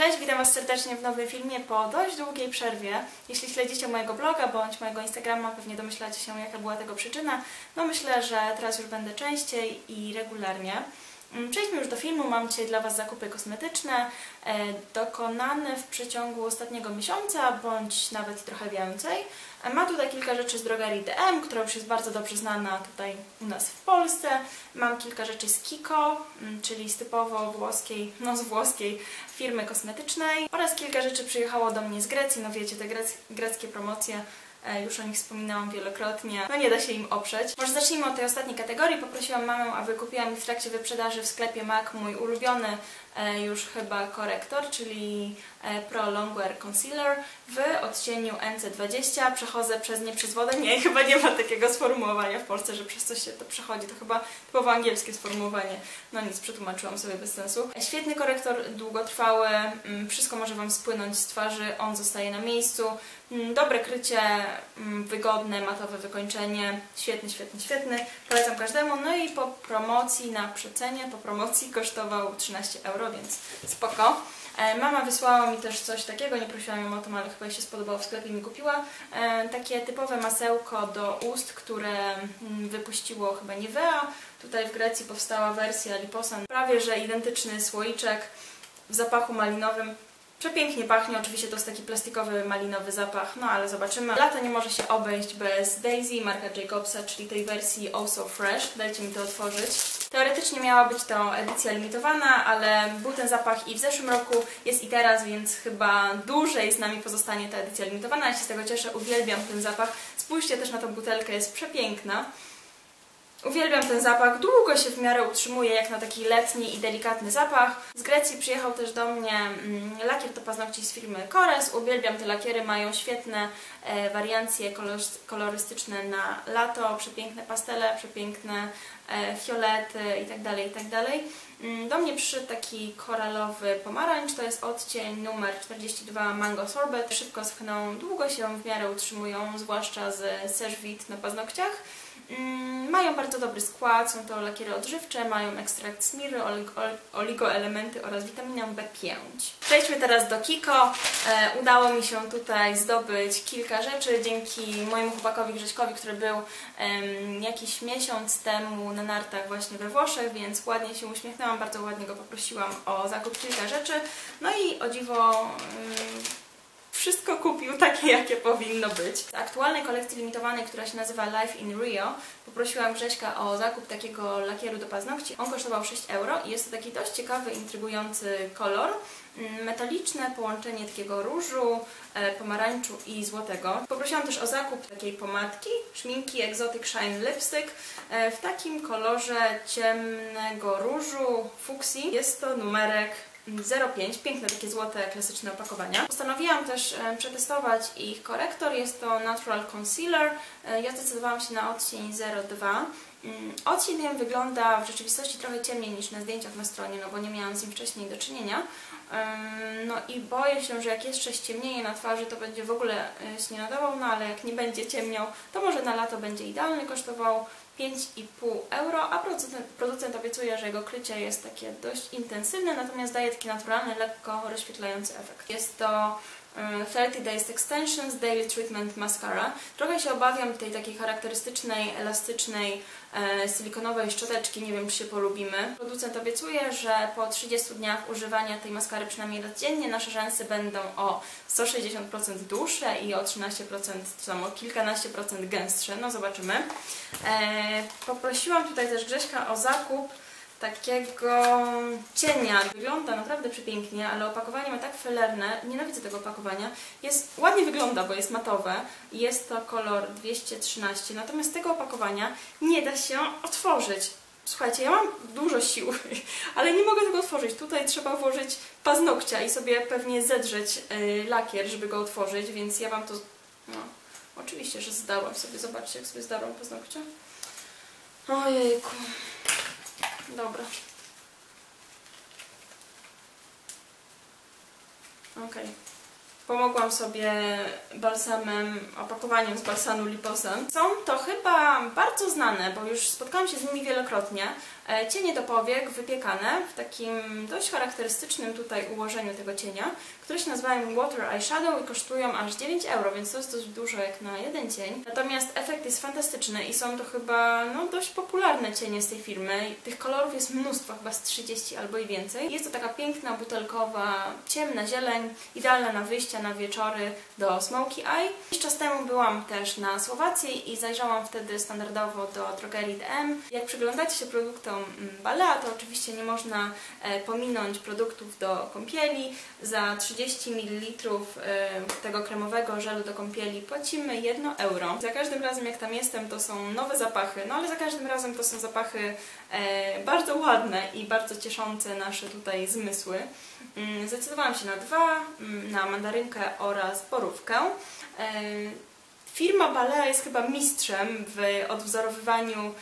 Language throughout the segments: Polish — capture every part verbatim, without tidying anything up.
Cześć, witam Was serdecznie w nowym filmie po dość długiej przerwie. Jeśli śledzicie mojego bloga bądź mojego Instagrama, pewnie domyślacie się, jaka była tego przyczyna. No myślę, że teraz już będę częściej i regularnie. Przejdźmy już do filmu. Mam dzisiaj dla Was zakupy kosmetyczne dokonane w przeciągu ostatniego miesiąca, bądź nawet trochę więcej. Mam tutaj kilka rzeczy z drogerii D M, która już jest bardzo dobrze znana tutaj u nas w Polsce. Mam kilka rzeczy z Kiko, czyli z typowo włoskiej, no z włoskiej firmy kosmetycznej. Oraz kilka rzeczy przyjechało do mnie z Grecji. No wiecie, te greckie promocje, już o nich wspominałam wielokrotnie, no nie da się im oprzeć. Może zacznijmy od tej ostatniej kategorii. Poprosiłam mamę, aby kupiła mi w trakcie wyprzedaży w sklepie M A C mój ulubiony już chyba korektor, czyli Pro Longwear Concealer w odcieniu N C dwadzieścia. Przechodzę przez nie przez wodę. Nie, chyba nie ma takiego sformułowania w Polsce, że przez coś się to przechodzi. To chyba typowo angielskie sformułowanie. No nic, przetłumaczyłam sobie bez sensu. Świetny korektor, długotrwały. Wszystko może Wam spłynąć z twarzy. On zostaje na miejscu. Dobre krycie, wygodne, matowe wykończenie. Świetny, świetny, świetny. Polecam każdemu. No i po promocji na przecenie, po promocji kosztował trzynaście euro, więc spoko. Mama wysłała mi też coś takiego, nie prosiłam ją o to, ale chyba jej się spodobało w sklepie i mi kupiła. Takie typowe masełko do ust, które wypuściło chyba Nivea. Tutaj w Grecji powstała wersja Liposan. Prawie że identyczny słoiczek w zapachu malinowym. Przepięknie pachnie, oczywiście to jest taki plastikowy, malinowy zapach, no ale zobaczymy. Lato nie może się obejść bez Daisy, marka Jacobsa, czyli tej wersji Oh So Fresh. Dajcie mi to otworzyć. Teoretycznie miała być to edycja limitowana, ale był ten zapach i w zeszłym roku, jest i teraz, więc chyba dłużej z nami pozostanie ta edycja limitowana. Ja się z tego cieszę, uwielbiam ten zapach. Spójrzcie też na tą butelkę, jest przepiękna. Uwielbiam ten zapach, długo się w miarę utrzymuje, jak na taki letni i delikatny zapach. Z Grecji przyjechał też do mnie lakier do paznokci z firmy Cores. Uwielbiam te lakiery, mają świetne wariancje kolorystyczne na lato, przepiękne pastele, przepiękne fiolety itd., itd. Do mnie przyszedł taki koralowy pomarańcz, to jest odcień numer czterdzieści dwa Mango Sorbet. Szybko schną, długo się w miarę utrzymują, zwłaszcza z sèche vite na paznokciach. Mają bardzo dobry skład, są to lakiery odżywcze, mają ekstrakt smiry, oligoelementy oraz witaminę B pięć. Przejdźmy teraz do Kiko. Udało mi się tutaj zdobyć kilka rzeczy dzięki mojemu chłopakowi Grześkowi, który był jakiś miesiąc temu na nartach właśnie we Włoszech, więc ładnie się uśmiechnęłam, bardzo ładnie go poprosiłam o zakup kilka rzeczy. No i o dziwo... Wszystko kupił takie, jakie powinno być. Z aktualnej kolekcji limitowanej, która się nazywa Life in Rio, poprosiłam Grześka o zakup takiego lakieru do paznokci. On kosztował sześć euro i jest to taki dość ciekawy, intrygujący kolor. Metaliczne połączenie takiego różu, pomarańczu i złotego. Poprosiłam też o zakup takiej pomadki, szminki Exotic Shine Lipstick w takim kolorze ciemnego różu, fuksji. Jest to numerek zero pięć, piękne takie złote, klasyczne opakowania. Postanowiłam też przetestować ich korektor, jest to Natural Concealer. Ja zdecydowałam się na odcień zero dwa. Odcień ten wygląda w rzeczywistości trochę ciemniej niż na zdjęciach na stronie, no bo nie miałam z nim wcześniej do czynienia. No i boję się, że jak jeszcze ściemnieje na twarzy, to będzie w ogóle się nie nadawał, no ale jak nie będzie ciemniał, to może na lato będzie idealny, kosztował pięć i pół euro, a producent, producent obiecuje, że jego krycie jest takie dość intensywne, natomiast daje taki naturalny, lekko rozświetlający efekt. Jest to thirty days Extensions Daily Treatment Mascara. Trochę się obawiam tej takiej charakterystycznej, elastycznej, e, silikonowej szczoteczki. Nie wiem, czy się polubimy. Producent obiecuje, że po trzydziestu dniach używania tej maskary przynajmniej raz dziennie nasze rzęsy będą o sto sześćdziesiąt procent dłuższe i o trzynaście procent, czy tam o kilkanaście procent gęstsze. No zobaczymy. E, poprosiłam tutaj też Grześka o zakup takiego cienia. Wygląda naprawdę przepięknie, ale opakowanie ma tak felerne. Nienawidzę tego opakowania. Jest, ładnie wygląda, bo jest matowe. Jest to kolor dwieście trzynaście. Natomiast tego opakowania nie da się otworzyć. Słuchajcie, ja mam dużo sił, ale nie mogę tego otworzyć. Tutaj trzeba włożyć paznokcia i sobie pewnie zedrzeć yy, lakier, żeby go otworzyć, więc ja Wam to... No, oczywiście, że zdałam sobie. Zobaczcie, jak sobie zdarłam paznokcia. Ojejku. Dobra. Okej. Okay. pomogłam sobie balsamem, opakowaniem z balsamu Liposan. Są to chyba bardzo znane, bo już spotkałam się z nimi wielokrotnie. Cienie do powiek wypiekane w takim dość charakterystycznym tutaj ułożeniu tego cienia, które się nazywają Water Eyeshadow i kosztują aż dziewięć euro, więc to jest dość dużo jak na jeden cień. Natomiast efekt jest fantastyczny i są to chyba no, dość popularne cienie z tej firmy. Tych kolorów jest mnóstwo, chyba z trzydziestu albo i więcej. Jest to taka piękna, butelkowa, ciemna zieleń, idealna na wyjścia na wieczory do Smoky Eye. Jakiś czas temu byłam też na Słowacji i zajrzałam wtedy standardowo do drogerii D M. Jak przyglądacie się produktom Balea, to oczywiście nie można pominąć produktów do kąpieli. Za trzydzieści mililitrów tego kremowego żelu do kąpieli płacimy jedno euro. Za każdym razem jak tam jestem, to są nowe zapachy, no ale za każdym razem to są zapachy bardzo ładne i bardzo cieszące nasze tutaj zmysły. Zdecydowałam się na dwa, na mandarynkę oraz borówkę. Firma Balea jest chyba mistrzem w odwzorowywaniu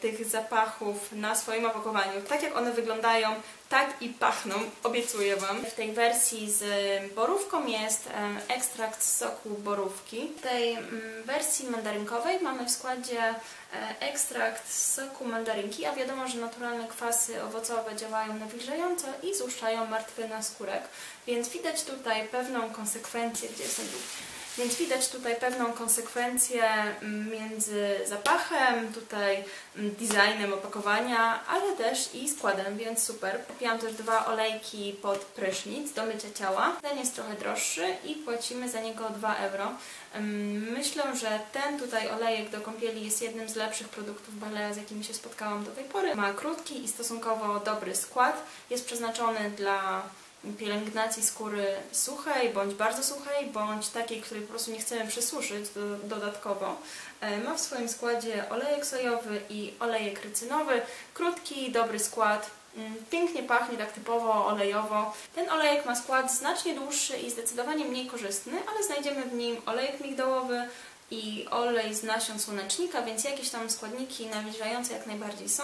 tych zapachów na swoim opakowaniu. Tak jak one wyglądają, tak i pachną, obiecuję Wam. W tej wersji z borówką jest ekstrakt z soku borówki. W tej wersji mandarynkowej mamy w składzie ekstrakt z soku mandarynki, a wiadomo, że naturalne kwasy owocowe działają nawilżająco i złuszczają martwy naskórek, więc widać tutaj pewną konsekwencję, gdzie jest ten dół. Więc widać tutaj pewną konsekwencję między zapachem, tutaj designem opakowania, ale też i składem, więc super. Kupiłam też dwa olejki pod prysznic do mycia ciała. Ten jest trochę droższy i płacimy za niego dwa euro. Myślę, że ten tutaj olejek do kąpieli jest jednym z lepszych produktów Balea, z jakimi się spotkałam do tej pory. Ma krótki i stosunkowo dobry skład. Jest przeznaczony dla pielęgnacji skóry suchej, bądź bardzo suchej, bądź takiej, której po prostu nie chcemy przesuszyć dodatkowo. Ma w swoim składzie olejek sojowy i olejek rycynowy. Krótki, dobry skład. Pięknie pachnie, tak typowo olejowo. Ten olejek ma skład znacznie dłuższy i zdecydowanie mniej korzystny, ale znajdziemy w nim olejek migdałowy i olej z nasion słonecznika, więc jakieś tam składniki nawilżające jak najbardziej są.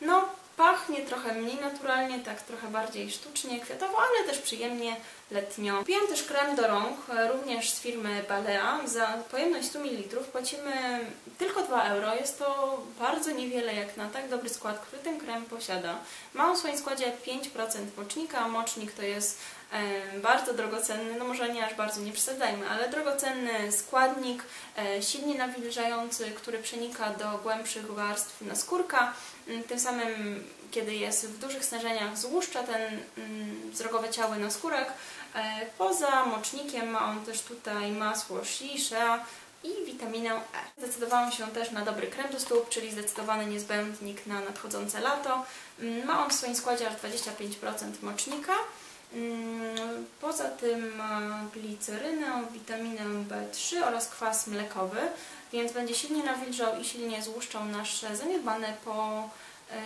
No, pachnie trochę mniej naturalnie, tak trochę bardziej sztucznie, kwiatowo, ale też przyjemnie letnio. Kupiłam też krem do rąk, również z firmy Balea. Za pojemność stu mililitrów płacimy tylko dwa euro. Jest to bardzo niewiele jak na tak dobry skład, który ten krem posiada. Ma w swoim składzie pięć procent mocznika, a mocznik to jest e, bardzo drogocenny, no może nie aż bardzo, nie przesadzajmy, ale drogocenny składnik, e, silnie nawilżający, który przenika do głębszych warstw naskórka. Tym samym, kiedy jest w dużych stężeniach, złuszcza ten wzrokowe ciały naskórek. Poza mocznikiem ma on też tutaj masło shea i witaminę E. Zdecydowałam się też na dobry krem do stóp, czyli zdecydowany niezbędnik na nadchodzące lato. Ma on w swoim składzie aż dwadzieścia pięć procent mocznika. Poza tym ma glicerynę, witaminę B trzy oraz kwas mlekowy, więc będzie silnie nawilżał i silnie złuszczał nasze zaniedbane po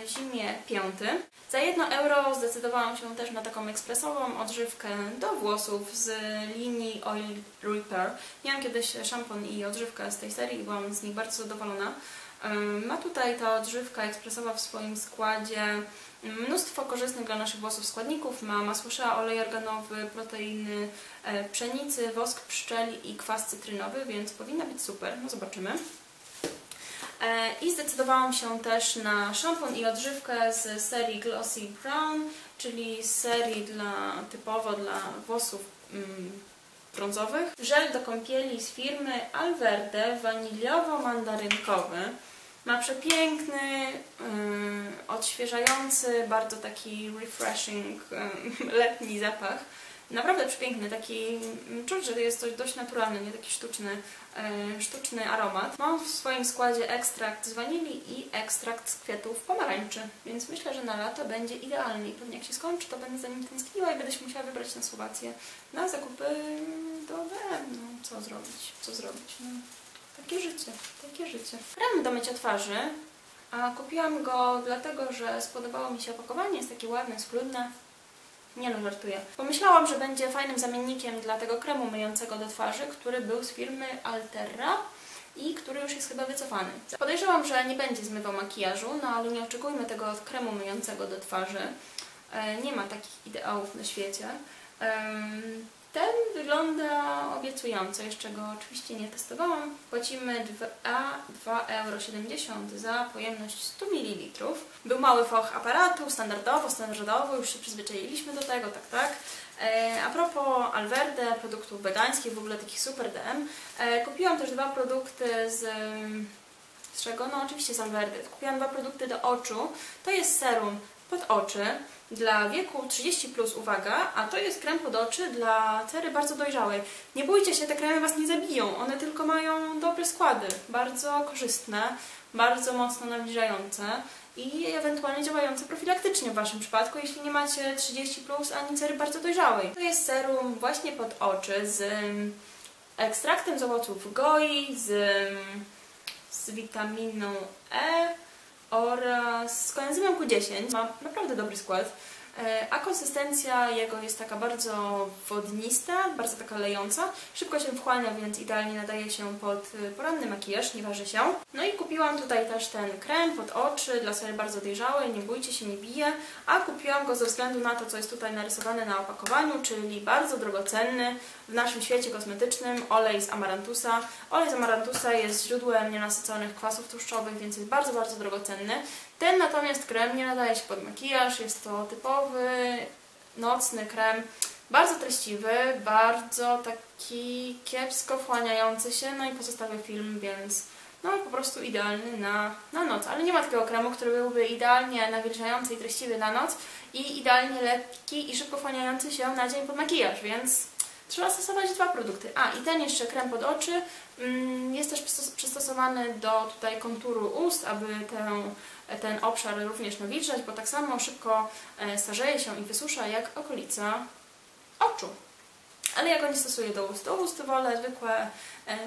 zimie pięty. Za jedno euro zdecydowałam się też na taką ekspresową odżywkę do włosów z linii Oil Repair. Miałam kiedyś szampon i odżywkę z tej serii i byłam z nich bardzo zadowolona. Ma tutaj ta odżywka ekspresowa w swoim składzie mnóstwo korzystnych dla naszych włosów składników. Ma masło shea, olej organowy, proteiny pszenicy, wosk pszczeli i kwas cytrynowy, więc powinna być super. No zobaczymy. I zdecydowałam się też na szampon i odżywkę z serii Glossy Brown, czyli serii dla, typowo dla włosów mm, brązowych. Żel do kąpieli z firmy Alverde, waniliowo-mandarynkowy. Ma przepiękny, yy, odświeżający, bardzo taki refreshing, yy, letni zapach. Naprawdę przepiękny, taki czuć, że jest coś dość naturalny, nie taki sztuczny, e, sztuczny aromat. Mam w swoim składzie ekstrakt z wanilii i ekstrakt z kwiatów pomarańczy, więc myślę, że na lato będzie idealny i pewnie jak się skończy, to będę za nim tęskniła i będę się musiała wybrać na Słowację na zakupy do D M. No, co zrobić, co zrobić, no, takie życie, takie życie. Krem do mycia twarzy, a kupiłam go dlatego, że spodobało mi się opakowanie, jest takie ładne, schludne. Nie no, żartuję. Pomyślałam, że będzie fajnym zamiennikiem dla tego kremu myjącego do twarzy, który był z firmy Alterra i który już jest chyba wycofany. Podejrzewam, że nie będzie zmywał makijażu, no ale nie oczekujmy tego od kremu myjącego do twarzy. Nie ma takich ideałów na świecie. Ten wygląda obiecująco, jeszcze go oczywiście nie testowałam. Płacimy dwa,siedemdziesiąt euro za pojemność sto mililitrów. Był mały foch aparatu, standardowo, standardowo, już się przyzwyczailiśmy do tego, tak, tak. A propos Alverde, produktów wegańskich, w ogóle takich super D M, kupiłam też dwa produkty z... Z czego? No oczywiście z Alverde. Kupiłam dwa produkty do oczu. To jest serum pod oczy dla wieku trzydzieści plus, uwaga, a to jest krem pod oczy dla cery bardzo dojrzałej. Nie bójcie się, te kremy Was nie zabiją, one tylko mają dobre składy, bardzo korzystne, bardzo mocno nawilżające i ewentualnie działające profilaktycznie w Waszym przypadku, jeśli nie macie trzydzieści plus, ani cery bardzo dojrzałej. To jest serum właśnie pod oczy z ekstraktem z owoców goi, z... z witaminą E oraz z koenzymem Q dziesięć. Ma naprawdę dobry skład, a konsystencja jego jest taka bardzo wodnista, bardzo taka lejąca. Szybko się wchłania, więc idealnie nadaje się pod poranny makijaż, nie waży się. No i kupiłam tutaj też ten krem pod oczy dla cery bardzo dojrzałej, nie bójcie się, nie bije. A kupiłam go ze względu na to, co jest tutaj narysowane na opakowaniu, czyli bardzo drogocenny w naszym świecie kosmetycznym olej z amarantusa. Olej z amarantusa jest źródłem nienasyconych kwasów tłuszczowych, więc jest bardzo, bardzo drogocenny. Ten natomiast krem nie nadaje się pod makijaż, jest to typowy nocny krem, bardzo treściwy, bardzo taki kiepsko wchłaniający się, no i pozostały film, więc no po prostu idealny na, na noc. Ale nie ma takiego kremu, który byłby idealnie nawilżający i treściwy na noc i idealnie lekki i szybko wchłaniający się na dzień pod makijaż, więc... Trzeba stosować dwa produkty. A, i ten jeszcze krem pod oczy jest też przystosowany do tutaj konturu ust, aby ten, ten obszar również nawilżać, bo tak samo szybko starzeje się i wysusza jak okolica oczu. Ale ja go nie stosuję do ust. Do ust wolę zwykłe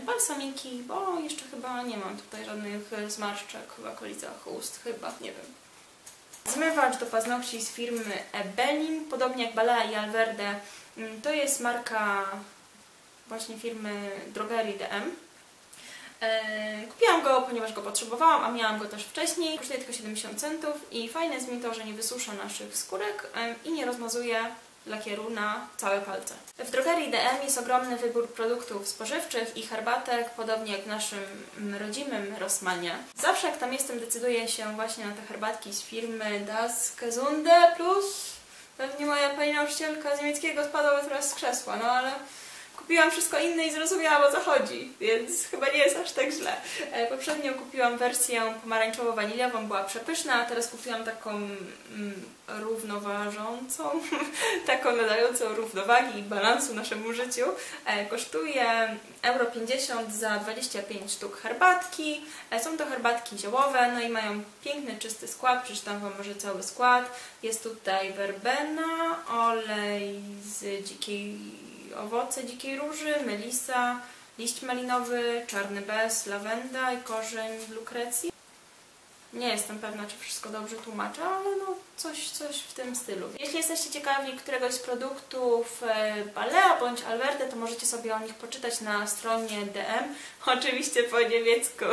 balsamiki, bo jeszcze chyba nie mam tutaj żadnych zmarszczek w okolicach ust. Chyba, nie wiem. Zmywacz do paznokci z firmy Ebelim, podobnie jak Balea i Alverde, to jest marka właśnie firmy drogerii D M. Kupiłam go, ponieważ go potrzebowałam, a miałam go też wcześniej. Kosztuje tylko siedemdziesiąt centów i fajne jest mi to, że nie wysusza naszych skórek i nie rozmazuje lakieru na całe palce. W drogerii D M jest ogromny wybór produktów spożywczych i herbatek, podobnie jak w naszym rodzimym Rossmanie. Zawsze jak tam jestem, decyduję się właśnie na te herbatki z firmy Das Gesunde Plus. Pewnie moja pani nauczycielka z niemieckiego spadła teraz z krzesła, no ale kupiłam wszystko inne i zrozumiałam, o co chodzi, więc chyba nie jest aż tak źle. Poprzednio kupiłam wersję pomarańczowo-waniliową, była przepyszna, a teraz kupiłam taką mm, równoważącą, taką nadającą równowagi i balansu naszemu życiu. Kosztuje euro pięćdziesiąt za dwadzieścia pięć sztuk herbatki. Są to herbatki ziołowe, no i mają piękny, czysty skład. Przeczytam Wam może cały skład. Jest tutaj werbena, olej z dzikiej... owoce dzikiej róży, melisa, liść malinowy, czarny bez, lawenda i korzeń lukrecji. Nie jestem pewna, czy wszystko dobrze tłumaczę, ale no coś, coś w tym stylu. Jeśli jesteście ciekawi któregoś z produktów Balea bądź Alverde, to możecie sobie o nich poczytać na stronie D M. Oczywiście po niemiecku.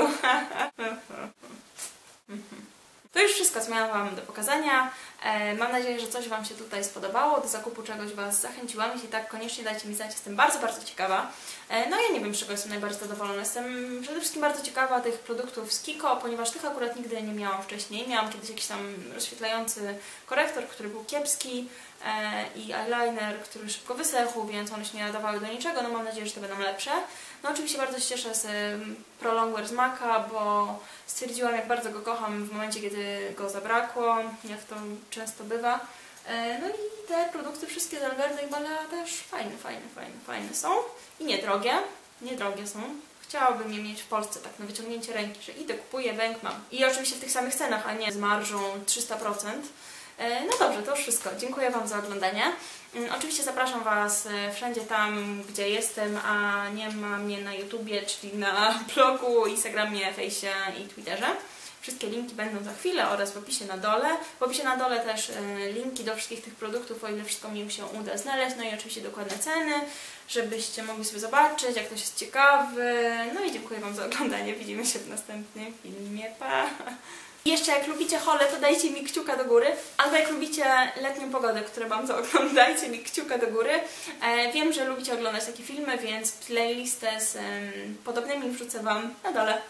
To już wszystko, co miałam Wam do pokazania. Mam nadzieję, że coś Wam się tutaj spodobało, do zakupu czegoś Was zachęciłam. Jeśli tak, koniecznie dajcie mi znać, jestem bardzo, bardzo ciekawa. No ja nie wiem, z czego jestem najbardziej zadowolona. Jestem przede wszystkim bardzo ciekawa tych produktów z Kiko, ponieważ tych akurat nigdy nie miałam wcześniej. Miałam kiedyś jakiś tam rozświetlający korektor, który był kiepski i eyeliner, który szybko wysechł, więc one się nie nadawały do niczego. No mam nadzieję, że to będą lepsze. No oczywiście bardzo się cieszę z Pro Longwear z MACa, bo stwierdziłam, jak bardzo go kocham w momencie, kiedy go zabrakło, jak to często bywa. No i te produkty wszystkie z Alverde i Balea też fajne, fajne, fajne, fajne są. I niedrogie, niedrogie są. Chciałabym je mieć w Polsce, tak na wyciągnięcie ręki, że idę, kupuję, węg mam. I oczywiście w tych samych cenach, a nie z marżą trzysta procent. No dobrze, to już wszystko. Dziękuję Wam za oglądanie. Oczywiście zapraszam Was wszędzie tam, gdzie jestem, a nie ma mnie na YouTubie, czyli na blogu, Instagramie, fejsie i Twitterze. Wszystkie linki będą za chwilę oraz w opisie na dole. W opisie na dole też linki do wszystkich tych produktów, o ile wszystko mi się uda znaleźć. No i oczywiście dokładne ceny, żebyście mogli sobie zobaczyć, jak ktoś jest ciekawy. No i dziękuję Wam za oglądanie. Widzimy się w następnym filmie. Pa! I jeszcze jak lubicie hole, to dajcie mi kciuka do góry, albo jak lubicie letnią pogodę, które mam za oknem, dajcie mi kciuka do góry. E, wiem, że lubicie oglądać takie filmy, więc playlistę z e, podobnymi wrzucę Wam na dole.